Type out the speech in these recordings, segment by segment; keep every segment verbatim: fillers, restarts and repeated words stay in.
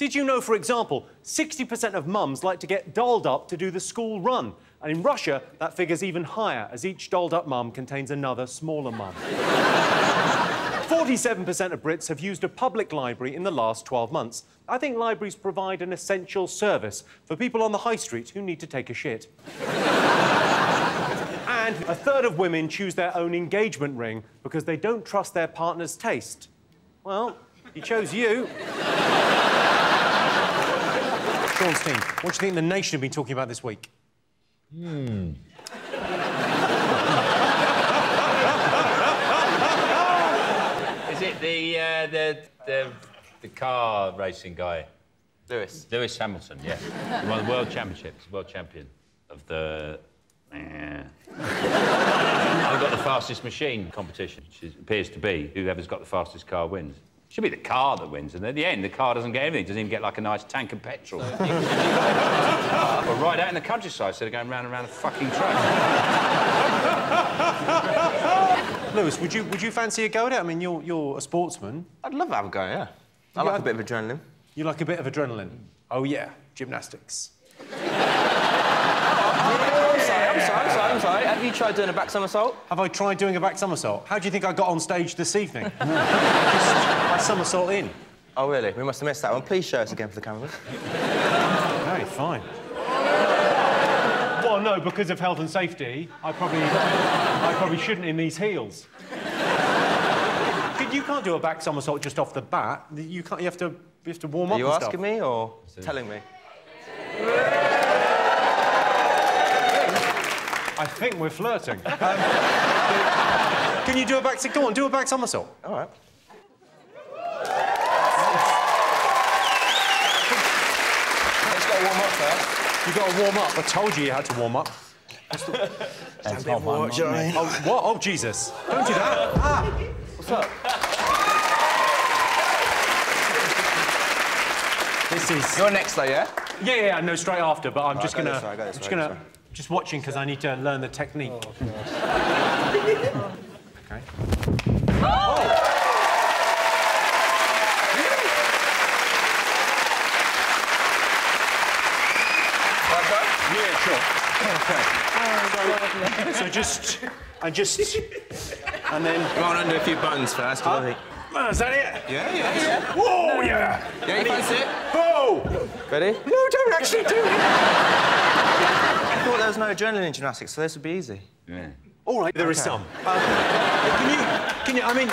Did you know, for example, sixty percent of mums like to get dolled up to do the school run? And in Russia, that figure's even higher, as each dolled-up mum contains another smaller mum. forty-seven percent of Brits have used a public library in the last twelve months. I think libraries provide an essential service for people on the high street who need to take a shit. And a third of women choose their own engagement ring because they don't trust their partner's taste. Well, he chose you. Sean's team, what do you think the nation have been talking about this week? Hmm. Is it the, uh, the, the, the car racing guy? Lewis. Lewis Hamilton, yeah. He won the World Championships, World Champion of the... I've got the fastest machine competition, which appears to be whoever's got the fastest car wins. Should be the car that wins, and at the end, the car doesn't get anything. Doesn't even get, like, a nice tank of petrol. We're right out in the countryside instead of going round and round a fucking track. Lewis, would you, would you fancy a go at it? I mean, you're, you're a sportsman. I'd love to have a go, yeah. I like a bit of adrenaline. You like a bit of adrenaline? Oh, yeah. Gymnastics. oh, I'm sorry, I'm sorry, I'm sorry, I'm sorry. Have you tried doing a back somersault? Have I tried doing a back somersault? How do you think I got on stage this evening? Somersault in. Oh, really? We must have missed that one. Please show us again for the camera. OK, fine. Well, no, because of health and safety, I probably... I probably shouldn't in these heels. You can't do a back somersault just off the bat. You can't... You have to... You have to warm up and stuff. Are you asking me or telling me? I think we're flirting. um, can you do a back... Go on, do a back somersault. All right. You've got to warm up. I told you you had to warm up. The... That's not my mind. Oh, what? Oh, Jesus. Don't do that. Ah. What's up? This is... You're next, though, yeah? Yeah, yeah, I know straight after, but I'm right, just going to... I'm just going to... Just watching, because I need to learn the technique. Oh, oh. OK. Oh! Oh. Yeah, sure. Okay. So just... I just... And then... Go on under a few buttons first, I think. Oh, is that it? Yeah, yeah, yeah. Whoa, no. yeah! Yeah, you fancy it? Whoa! Ready? No, don't actually do it! I thought there was no adrenaline in gymnastics, so this would be easy. Yeah. All right, there okay. is some. Um, can you... Can you... I mean...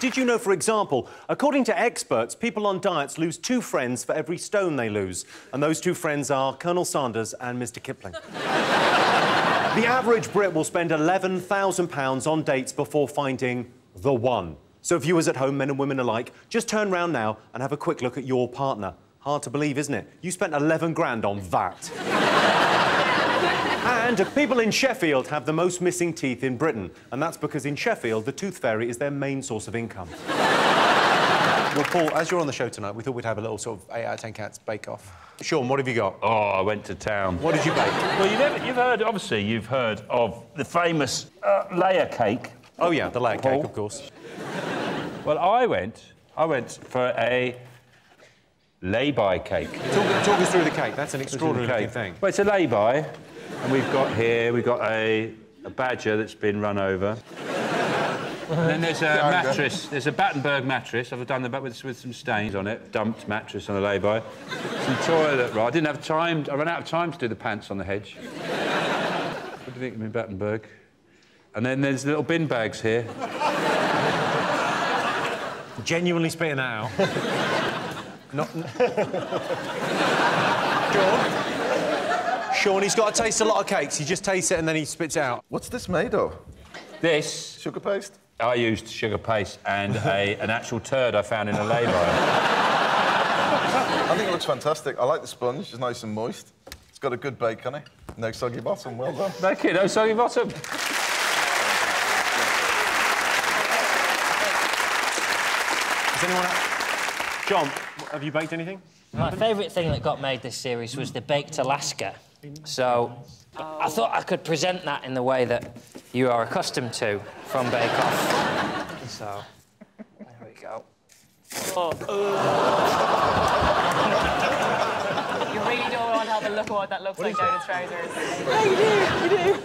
Did you know, for example, according to experts, people on diets lose two friends for every stone they lose, and those two friends are Colonel Sanders and Mister Kipling. The average Brit will spend eleven thousand pounds on dates before finding the one. So viewers at home, men and women alike, just turn round now and have a quick look at your partner. Hard to believe, isn't it? You spent eleven grand on that. And people in Sheffield have the most missing teeth in Britain, and that's because in Sheffield, the tooth fairy is their main source of income. Well, Paul, as you're on the show tonight, we thought we'd have a little sort of eight out of ten Cats bake-off. Sean, what have you got? Oh, I went to town. What did you bake? Well, you never, you've heard, obviously, you've heard of the famous uh, layer cake. Oh, yeah, the layer Paul. cake, of course. Well, I went, I went for a... lay-by cake. Talk, talk us through the cake. That's an extraordinary thing. Well, it's a lay-by, and we've got here, we've got a, a badger that's been run over. And then there's a mattress, there's a Battenberg mattress. I've done the with, with some stains on it, dumped mattress on a lay-by. Some toilet roll. I didn't have time, I ran out of time to do the pants on the hedge. What do you think of me, Battenberg? And then there's little bin bags here. Genuinely spitting out. Not... Sean? Sean, he's got to taste a lot of cakes. He just tastes it and then he spits it out. What's this made of? This... Sugar paste? I used sugar paste and a, an actual turd I found in a lay-by. I think it looks fantastic. I like the sponge. It's nice and moist. It's got a good bake on it. No soggy bottom. Well done. Thank you. No soggy bottom. Is anyone else? John, have you baked anything? My favourite thing that got made this series was the Baked Alaska. So oh. I thought I could present that in the way that you are accustomed to from Bake Off. So there we go. Oh, uh. You really don't want to have a look at what that looks what like down his trousers. Yeah, you do, you do.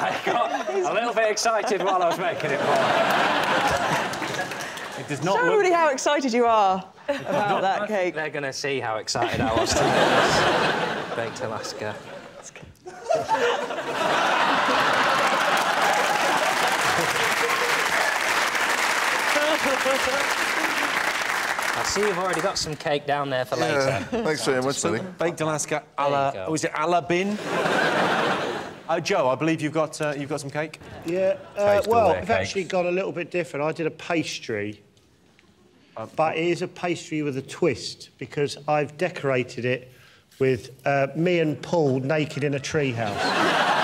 I got a little bit excited while I was making it. It does not. Show everybody how excited you are about that cake. They're going to see how excited I was to do this. Baked Alaska. I see you've already got some cake down there for later. Yeah, thanks very much, buddy. Baked Alaska a la... Oh, is it a la bin? uh, Joe, I believe you've got, uh, you've got some cake. Yeah, uh, well, I've cakes. actually gone a little bit different. I did a pastry, um, but it is a pastry with a twist, because I've decorated it with uh, me and Paul naked in a treehouse.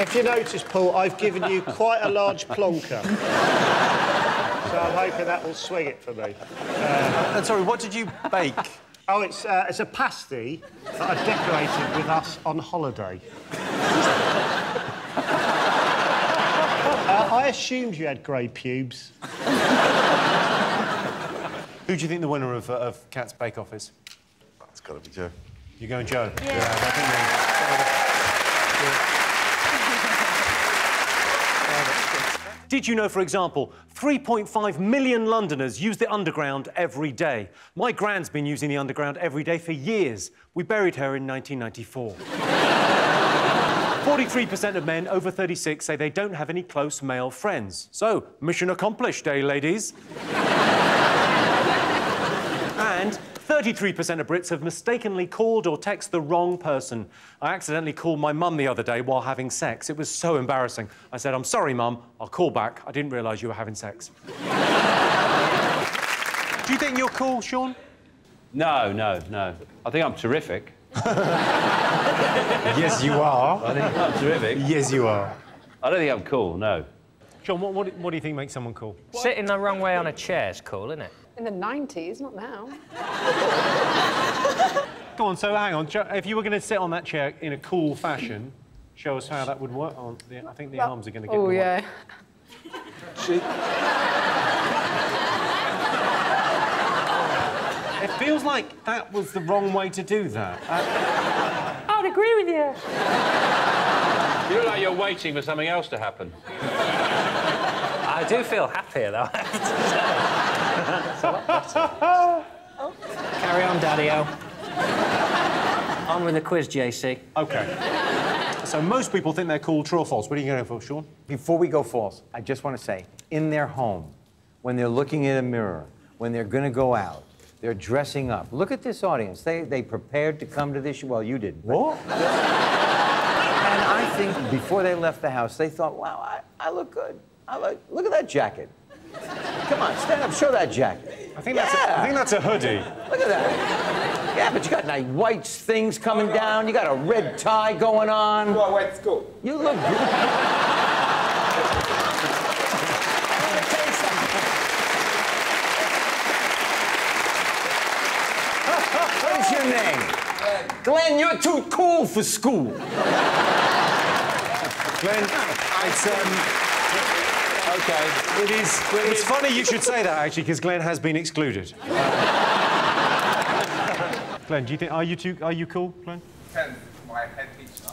If you notice, Paul, I've given you quite a large plonker. So I'm hoping that will swing it for me. Uh, and sorry, what did you bake? Oh, it's, uh, it's a pasty that I decorated with us on holiday. uh, I assumed you had grey pubes. Who do you think the winner of, uh, of Cat's Bake Off is? It's got to be Joe. You're going Joe? Yeah. yeah I think yeah. Did you know, for example, three point five million Londoners use the Underground every day? My gran's been using the Underground every day for years. We buried her in nineteen ninety-four. forty-three percent of men over thirty-six say they don't have any close male friends. So, mission accomplished, eh, ladies? And thirty-three percent of Brits have mistakenly called or texted the wrong person. I accidentally called my mum the other day while having sex. It was so embarrassing. I said, "I'm sorry, Mum, I'll call back. I didn't realise you were having sex." Do you think you're cool, Sean? No, no, no. I think I'm terrific. Yes, you are. I think I'm terrific. Yes, you are. I don't think I'm cool, no. Sean, what, what, what do you think makes someone cool? What? Sitting the wrong way on a chair is cool, isn't it? In the nineties, not now. Go on, so hang on. If you were going to sit on that chair in a cool fashion, show us how that would work. Oh, the, I think the well, arms are going to get. Oh yeah. It feels like that was the wrong way to do that. I... I'd agree with you. You look like you're waiting for something else to happen. I do feel happier though. Oh. Carry on, Daddy-o. On with the quiz, J C. OK. So most people think they're cool, true or false. What are you going for, Sean? Before we go false, I just want to say, in their home, when they're looking in a mirror, when they're going to go out, they're dressing up. Look at this audience. They, they prepared to come to this show. Well, you didn't. What? And I think before they left the house, they thought, wow, I, I look good. I look, look at that jacket. Come on, stand up, show that jacket. I think, yeah. that's, a, I think that's a hoodie. Look at that. Yeah, but you got nice white things coming oh, no. down, you got a red tie going on. Well, wait, it's cool. You look good. What is your name? Uh, Glenn, you're too cool for school. Glenn, it's, um... Okay. It is, it's funny you should say that, actually, because Glenn has been excluded. Glenn, do you think... Are you too... Are you cool, Glenn? Can my head teacher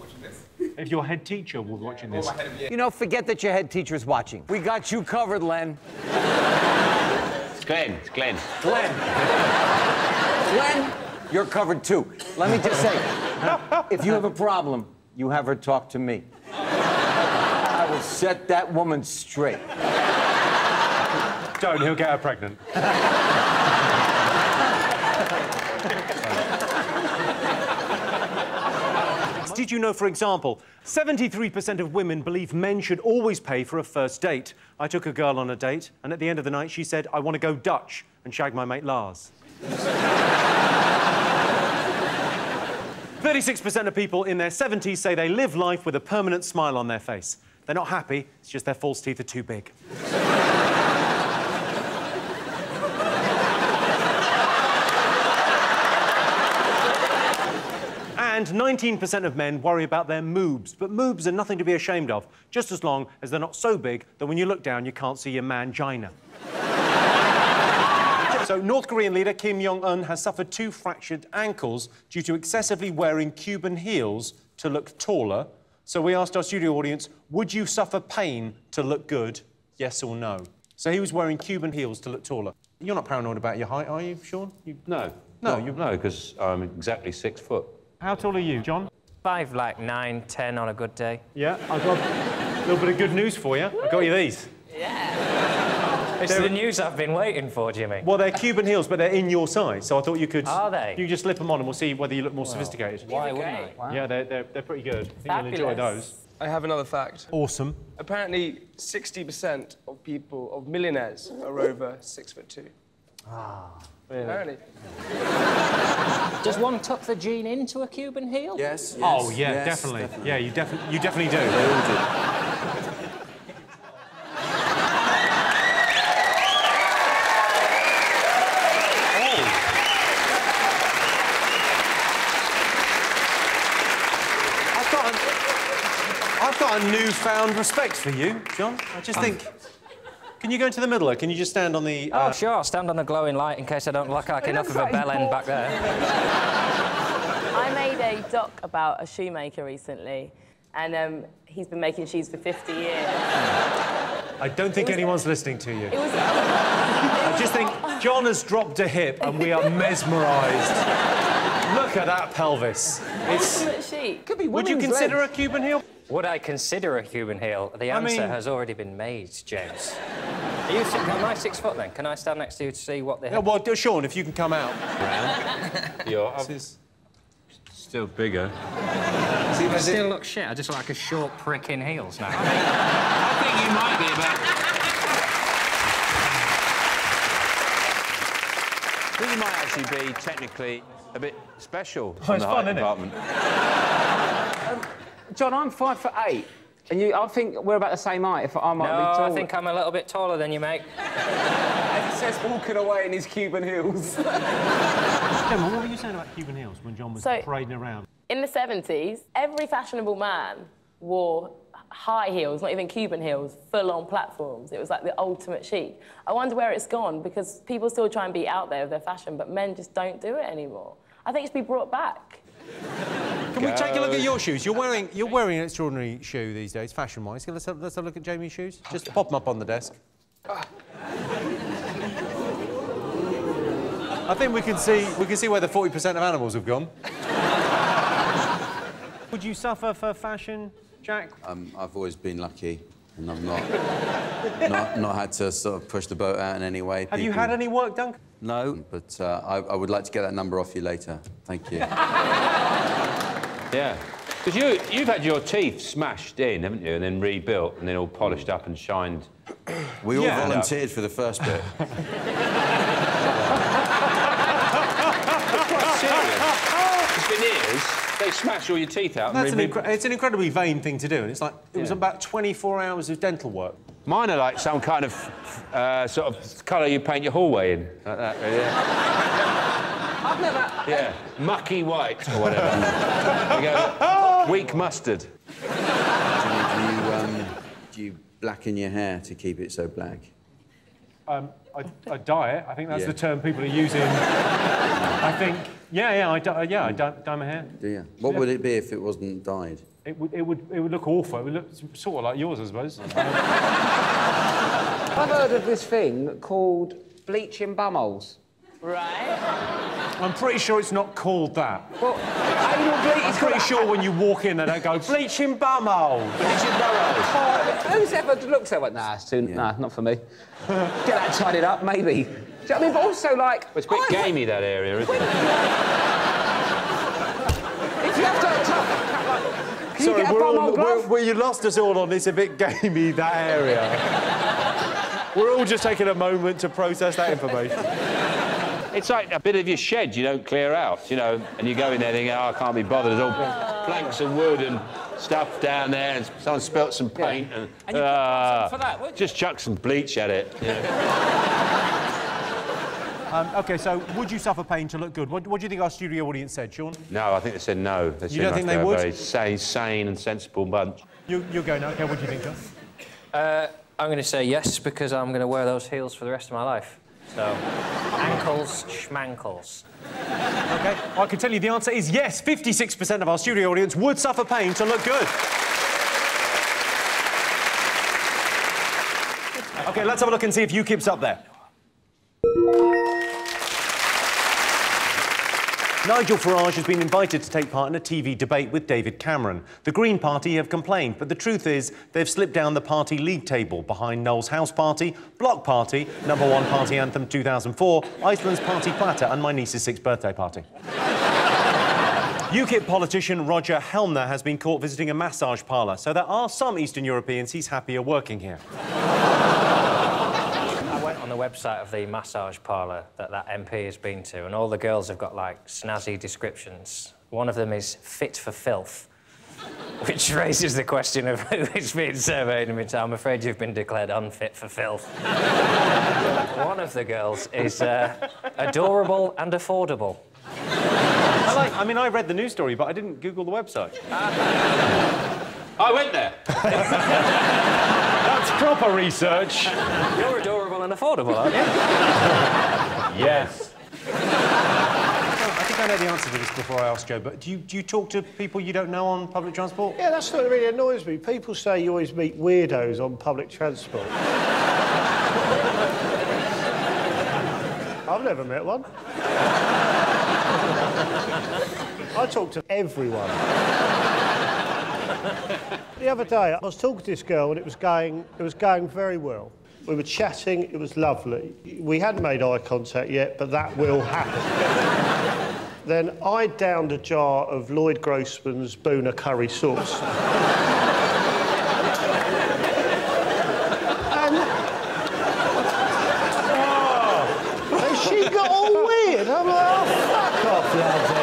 watching this? If your head teacher was watching this... You know, forget that your head teacher's watching. We got you covered, Len. It's Glenn. It's Glenn. Glenn. Glenn, you're covered, too. Let me just say, if you have a problem, you have her talk to me. Set that woman straight. Don't, he'll get her pregnant. Did you know, for example, seventy-three percent of women believe men should always pay for a first date? I took a girl on a date, and at the end of the night, she said, "I want to go Dutch," and shag my mate Lars. thirty-six percent of people in their seventies say they live life with a permanent smile on their face. They're not happy, it's just their false teeth are too big. And nineteen percent of men worry about their moobs, but moobs are nothing to be ashamed of, just as long as they're not so big that when you look down, you can't see your mangina. So, North Korean leader Kim Jong-un has suffered two fractured ankles due to excessively wearing Cuban heels to look taller. So we asked our studio audience, would you suffer pain to look good, yes or no? So he was wearing Cuban heels to look taller. You're not paranoid about your height, are you, Sean? You... No. No, you no, because I'm exactly six foot. How tall are you, John? Five, like nine, ten on a good day. Yeah, I've got a little bit of good news for you. I got you these. Yeah. It's they're... the news I've been waiting for, Jimmy. Well, they're Cuban heels, but they're in your size, so I thought you could... Are they? You just slip them on and we'll see whether you look more well, sophisticated. Why wouldn't I? Wow. Yeah, they're, they're, they're pretty good. I think you'll enjoy those. I have another fact. Awesome. Apparently, sixty percent of people, of millionaires, are over six foot two. Ah, really? Apparently. Does one tuck the jean into a Cuban heel? Yes. yes oh, yeah, yes, definitely. definitely. Yeah, you, defi you definitely do. They all do. Newfound respect for you, John. I just um, think... Can you go into the middle, or can you just stand on the... Uh... Oh, sure. I'll stand on the glowing light in case I don't look like enough of a bell end back there. I made a doc about a shoemaker recently, and um, he's been making shoes for fifty years. I don't think anyone's a... listening to you. It was... I just think John has dropped a hip and we are mesmerised. Look at that pelvis. It's... Ultimate chic. Could be women's Would you consider legs. a Cuban heel? Would I consider a Cuban heel? The answer I mean... has already been made, James. Are you six, am I six foot then? Can I stand next to you to see what the? No, well, Sean, if you can come out. You're this is... still bigger. See, I still it... look shit. I just look like a short prick in heels now. I, mean, I think you might be about. I think you might actually be technically a bit special oh, in the height department. John, I'm five foot eight, and you, I think we're about the same height. If I might no, be taller. I think I'm a little bit taller than you, mate. As he says, walking away in his Cuban heels. Gemma, what were you saying about Cuban heels when John was so, parading around? In the seventies, every fashionable man wore high heels, not even Cuban heels, full-on platforms. It was like the ultimate chic. I wonder where it's gone, because people still try and be out there with their fashion, but men just don't do it anymore. I think it should be brought back. Can Go. we take a look at your shoes? You're wearing you're wearing an extraordinary shoe these days, fashion-wise. Let's have, let's have a look at Jamie's shoes. Just pop them up on the desk. I think we can see we can see where the forty percent of animals have gone. Would you suffer for fashion, Jack? Um, I've always been lucky, and I've not, not not had to sort of push the boat out in any way. Have People... you had any work done? No, but uh, I, I would like to get that number off you later. Thank you. Yeah. Because you, you've had your teeth smashed in, haven't you, and then rebuilt and then all polished up and shined. We all yeah. volunteered for the first bit. That's quite serious. Veneers, they smash all your teeth out. That's and an it's an incredibly vain thing to do, and it's like, it yeah. was about twenty-four hours of dental work. Mine are like some kind of uh, sort of colour you paint your hallway in, like that, yeah. I've never... Yeah, I've... mucky white or whatever. You go, weak mustard. Do you, do, you, um, do you blacken your hair to keep it so black? Um, I, I dye it. I think that's yeah. the term people are using. I think... Yeah, yeah, I, dye, yeah, I dye, dye my hair. Do you? What yeah. would it be if it wasn't dyed? It would, it would, it would look awful. It would look sort of like yours, I suppose. I've heard of this thing called bleaching bumholes. Right. I'm pretty sure it's not called that. Well, anal bleach. I'm pretty sure when you walk in, they don't go bleaching bumhole. Bleaching bumholes. Uh, who's ever looked at it? Nah, it's too, yeah. nah, not for me. Get that tidied up, maybe. Do you know what I mean? But also, like, well, it's a bit I gamey that area, isn't it? If you have to. Sorry, you we're all, we're, well, you lost us all on this, a bit gamey, that area. We're all just taking a moment to process that information. It's like a bit of your shed you don't clear out, you know, and you go in there thinking, oh, I can't be bothered, there's all oh. planks and wood and stuff down there, and someone spilt some paint, yeah. and... and you uh, for that, just chuck some bleach at it, you know. Um, OK, so would you suffer pain to look good? What, what do you think our studio audience said, Sean? No, I think they said no. They you don't think they would? Very sane, sane and sensible bunch. You, you're going, OK, what do you think, John? Uh, I'm going to say yes, because I'm going to wear those heels for the rest of my life. So, ankles, schmankles. OK, well, I can tell you the answer is yes. fifty-six percent of our studio audience would suffer pain to look good. OK, let's have a look and see if U KIP's up there. Nigel Farage has been invited to take part in a T V debate with David Cameron. The Green Party have complained, but the truth is they've slipped down the party league table behind Noel's House Party, Block Party, Number One Party Anthem two thousand four, Iceland's Party Platter and my niece's sixth birthday party. U KIP politician Roger Helmer has been caught visiting a massage parlour, so there are some Eastern Europeans he's happier working here. The website of the massage parlour that that M P has been to, and all the girls have got, like, snazzy descriptions. One of them is fit for filth, which raises the question of who is being surveyed. And I'm afraid you've been declared unfit for filth. One of the girls is uh, adorable and affordable. I, like, I mean, I read the news story, but I didn't Google the website. Uh, I went there. That's proper research. You're adorable. Affordable, aren't you? Yes. I think I know the answer to this before I ask Joe, but do you, do you talk to people you don't know on public transport? Yeah, that's what really annoys me. People say you always meet weirdos on public transport. I've never met one. I talk to everyone. The other day, I was talking to this girl and it was going, it was going very well. We were chatting, it was lovely. We hadn't made eye contact yet, but that will happen. Then I downed a jar of Lloyd Grossman's Boona curry sauce. and... Oh. and she got all weird. I'm like, oh, fuck off, love.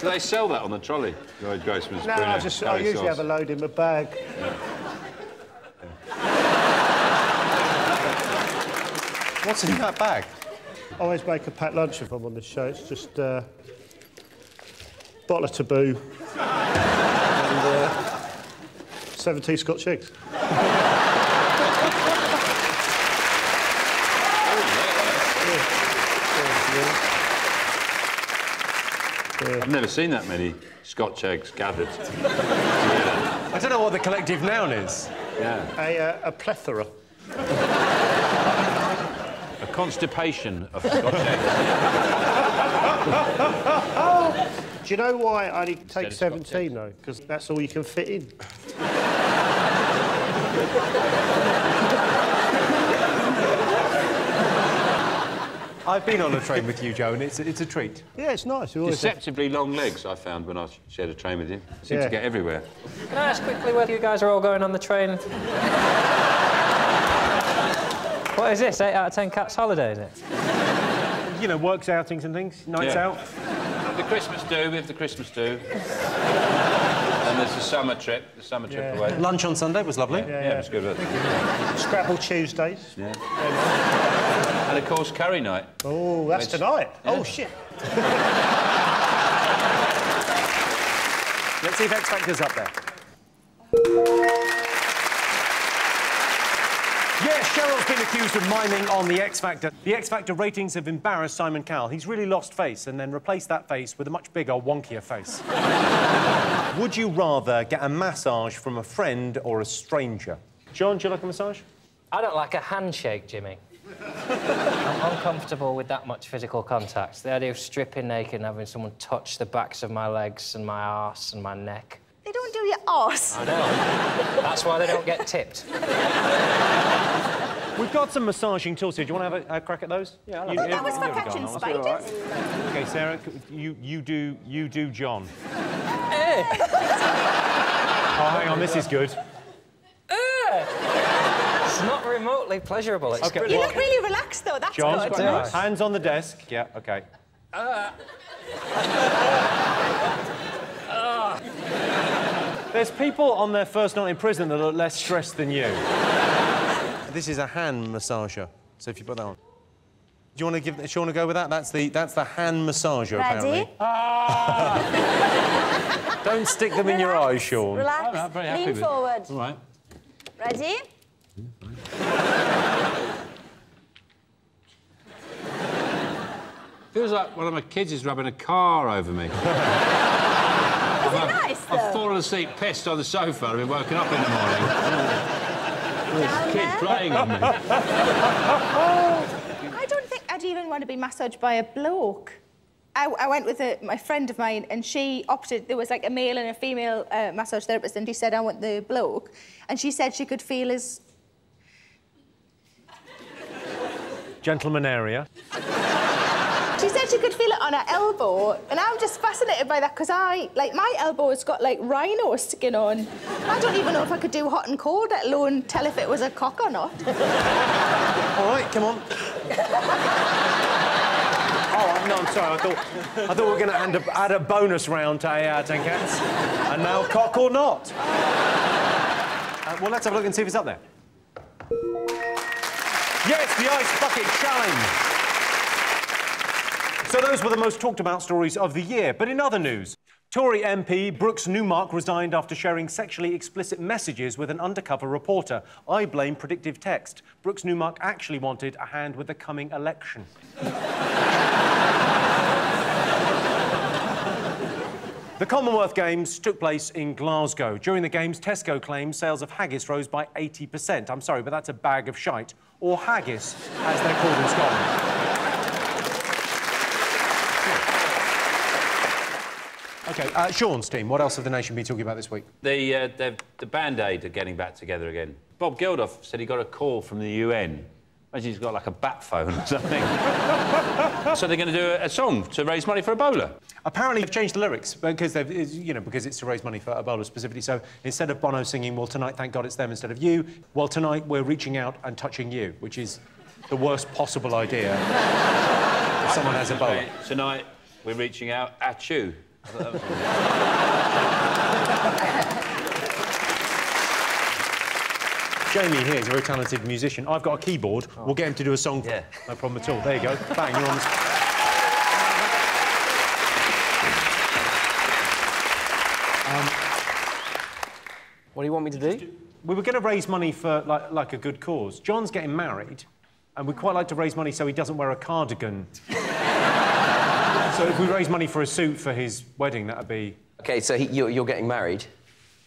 Do they sell that on the trolley? Lloyd Grossman's No, I just I usually sauce. have a load in my bag. Yeah. Yeah. What's in that bag? I always make a packed lunch if I'm on this show. It's just uh, a bottle of Taboo and uh, seventeen Scotch eggs. I've never seen that many Scotch eggs gathered. Yeah. I don't know what the collective noun is. Yeah. A, uh, a plethora. A constipation of Scotch eggs. Do you know why I only take seventeen, though? Because that's all you can fit in. I've been on a train with you, Joe, and it's, it's a treat. Yeah, it's nice. Deceptively long legs, I found, when I shared a train with you. Seem yeah. to get everywhere. Can I ask quickly whether you guys are all going on the train? What is this, eight out of ten Cats holiday, is it? You know, works outings and things, nights yeah. out. The Christmas do, we have the Christmas do. And there's the summer trip, the summer trip yeah. away. Lunch on Sunday was lovely. Yeah, yeah, yeah. It was good. Wasn't it? Scrabble Tuesdays. Yeah. And, of course, curry night. Oh, that's which... tonight. Yeah. Oh, shit. Let's see if X Factor's up there. Yes, Cheryl's been accused of miming on The X Factor. The X Factor ratings have embarrassed Simon Cowell. He's really lost face and then replaced that face with a much bigger, wonkier face. Would you rather get a massage from a friend or a stranger? John, do you like a massage? I don't like a handshake, Jimmy. I'm uncomfortable with that much physical contact. The idea of stripping naked and having someone touch the backs of my legs and my arse and my neck. They don't do your arse. I know. That's why they don't get tipped. We've got some massaging tools here. Do you want to have a, a crack at those? Yeah, I like that. That was for catching spiders. Right. OK, Sarah, you, you do... you do John. Eh! Oh, hang on, this is good. It's not remotely pleasurable. It's okay. You look really relaxed, though. That's John's good. Nice. Hands on the desk. Yeah, OK. Uh. uh. There's people on their first night in prison that look less stressed than you. This is a hand massager. So if you put that on. Do you want to give? Do you want to go with that? That's the that's the hand massager. Ready? Apparently. Ah! Don't stick them relax, in your eyes, Sean. Relax. I'm very happy Lean with forward. It. All right. Ready? Feels like one of my kids is rubbing a car over me. Was it nice, though? I've fallen asleep, pissed on the sofa. I've been woken up in the morning. There's a kid playing on me. I don't think I'd even want to be massaged by a bloke. I, I went with a, my friend of mine, and she opted. There was like a male and a female uh, massage therapist, and he said, "I want the bloke," and she said she could feel his gentleman area. She said she could feel it on her elbow, and I'm just fascinated by that because I, like, my elbow has got like rhino skin on. I don't even know if I could do hot and cold, let alone tell if it was a cock or not. All right, come on. Oh, no, I'm sorry. I thought I thought we were going to add a, add a bonus round to eight out of ten cats, and now oh, cock or not. uh, well, let's have a look and see if it's up there. Yes, the ice bucket challenge. So those were the most talked about stories of the year. But in other news, Tory M P Brooks Newmark resigned after sharing sexually explicit messages with an undercover reporter. I blame predictive text. Brooks Newmark actually wanted a hand with the coming election. The Commonwealth Games took place in Glasgow. During the Games, Tesco claims sales of haggis rose by eighty percent. I'm sorry, but that's a bag of shite. Or haggis, as they're called in Scotland. OK, uh, Sean's team, what else have the nation been talking about this week? The, uh, the, the Band-Aid are getting back together again. Bob Geldof said he got a call from the U N. Imagine he's got, like, a bat phone or something. So they're going to do a, a song to raise money for Ebola. Apparently they've changed the lyrics, because they've, you know, because it's to raise money for Ebola specifically. So instead of Bono singing, "Well, tonight, thank God it's them," instead of "you," "Well, tonight, we're reaching out and touching you," which is the worst possible idea if someone has Ebola. Tonight, we're reaching out at you. Jamie here is a very talented musician. I've got a keyboard. Oh. We'll get him to do a song. Yeah. No problem at all. There you go. Bang, you're on the... um, What do you want me to do? We were going to raise money for, like, like, a good cause. John's getting married, and we'd quite like to raise money so he doesn't wear a cardigan. So if we raise money for a suit for his wedding, that'd be... OK, so he, you're, you're getting married?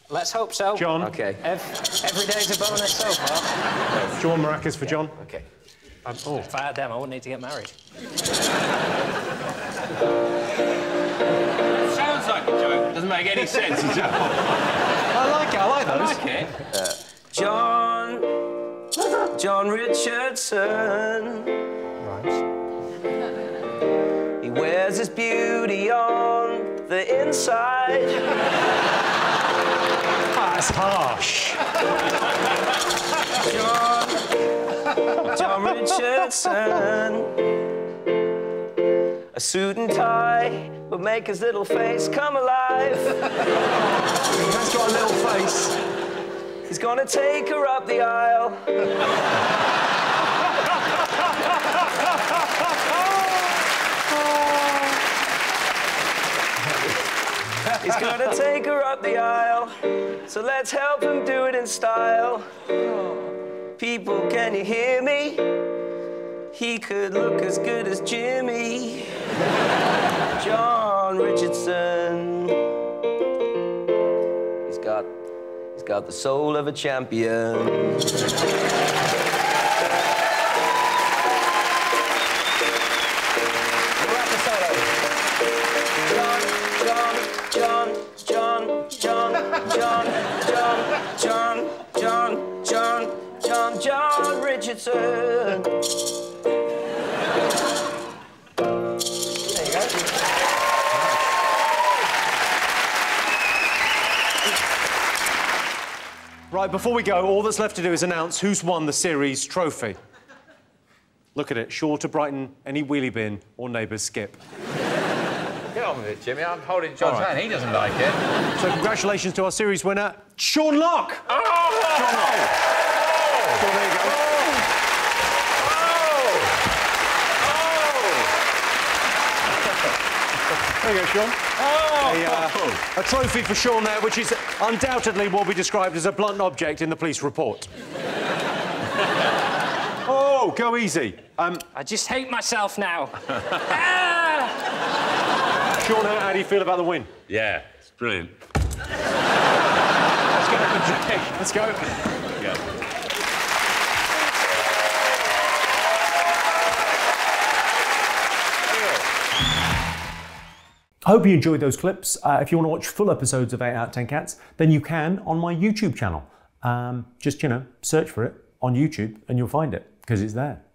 Let's hope so. John. OK. Ev every day's a bonus so far. Do you want maracas for yeah. John? OK. Um, oh. If I had them, I wouldn't need to get married. Sounds like a joke. Doesn't make any sense at all. I like it, I like those. I like it. Uh, John... John Richardson. Right. Wears his beauty on the inside. That's harsh. John, John Richardson. A suit and tie will make his little face come alive. He's got a little face. He's gonna take her up the aisle. He's gonna take her up the aisle, so let's help him do it in style. People, can you hear me? He could look as good as Jimmy. John Richardson. He's got, he's got the soul of a champion. There you go. Right, before we go, all that's left to do is announce who's won the series trophy. Look at it, sure to brighten any wheelie bin or neighbour's skip. Get on with it, Jimmy. I'm holding John's right hand. He doesn't like it. So congratulations to our series winner, Sean Locke. Oh! Sean Locke. Oh! So there you go. Oh! Oh! There you go, Sean. Oh! A, uh, a trophy for Sean there, which is undoubtedly what we described as a blunt object in the police report. Oh, go easy. Um, I just hate myself now. Ah! Sean, how do you feel about the win? Yeah, it's brilliant. Let's go. Let's go. Yeah. I hope you enjoyed those clips. Uh, if you want to watch full episodes of eight out of ten Cats, then you can on my YouTube channel. Um, just, you know, search for it on YouTube and you'll find it, because it's there.